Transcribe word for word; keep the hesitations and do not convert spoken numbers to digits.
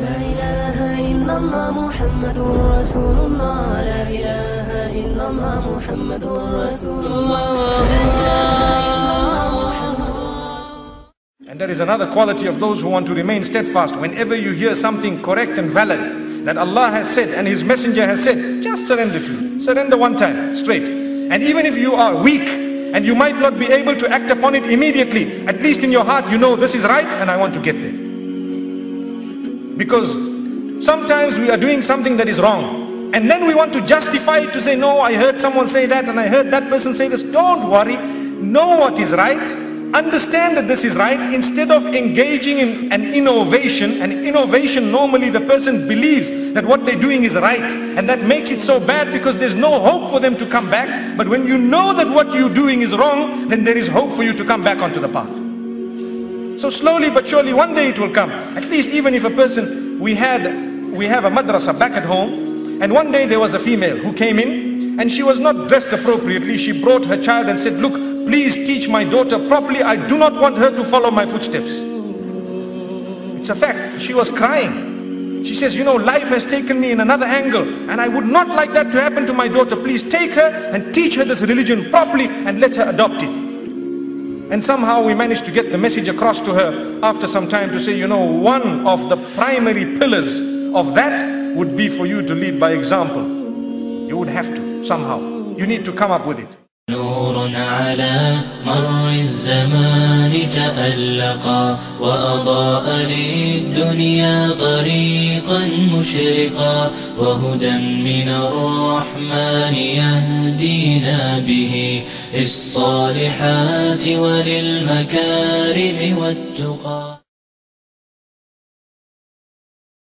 La ilaha illallah Muhammadur Rasulullah. La ilaha illallah Muhammadur Rasulullah. And there is another quality of those who want to remain steadfast. Whenever you hear something correct and valid that Allah has said and His Messenger has said, just surrender to it. Surrender one time, straight. And even if you are weak, and you might not be able to act upon it immediately, at least in your heart you know this is right and I want to get there. Because sometimes we are doing something that is wrong, and then we want to justify it to say, no, I heard someone say that and I heard that person say this. Don't worry, know what is right, understand that this is right, instead of engaging in an innovation. An innovation, normally the person believes that what they're doing is right, and that makes it so bad because there's no hope for them to come back. But when you know that what you're doing is wrong, then there is hope for you to come back onto the path. So slowly but surely, one day it will come. At least even if a person, we had, we have a madrasa back at home, and one day there was a female who came in and she was not dressed appropriately. She brought her child and said, look, please teach my daughter properly. I do not want her to follow my footsteps. It's a fact. She was crying. She says, you know, life has taken me in another angle, and I would not like that to happen to my daughter. Please take her and teach her this religion properly and let her adopt it. And somehow we managed to get the message across to her after some time to say, you know, one of the primary pillars of that would be for you to lead by example. You would have to somehow. You need to come up with it. نور على مر الزمان تألقا وأضاء للدنيا طريقا مشرقا وهدى من الرحمن يهدينا به للصالحات وللمكارم والتقى.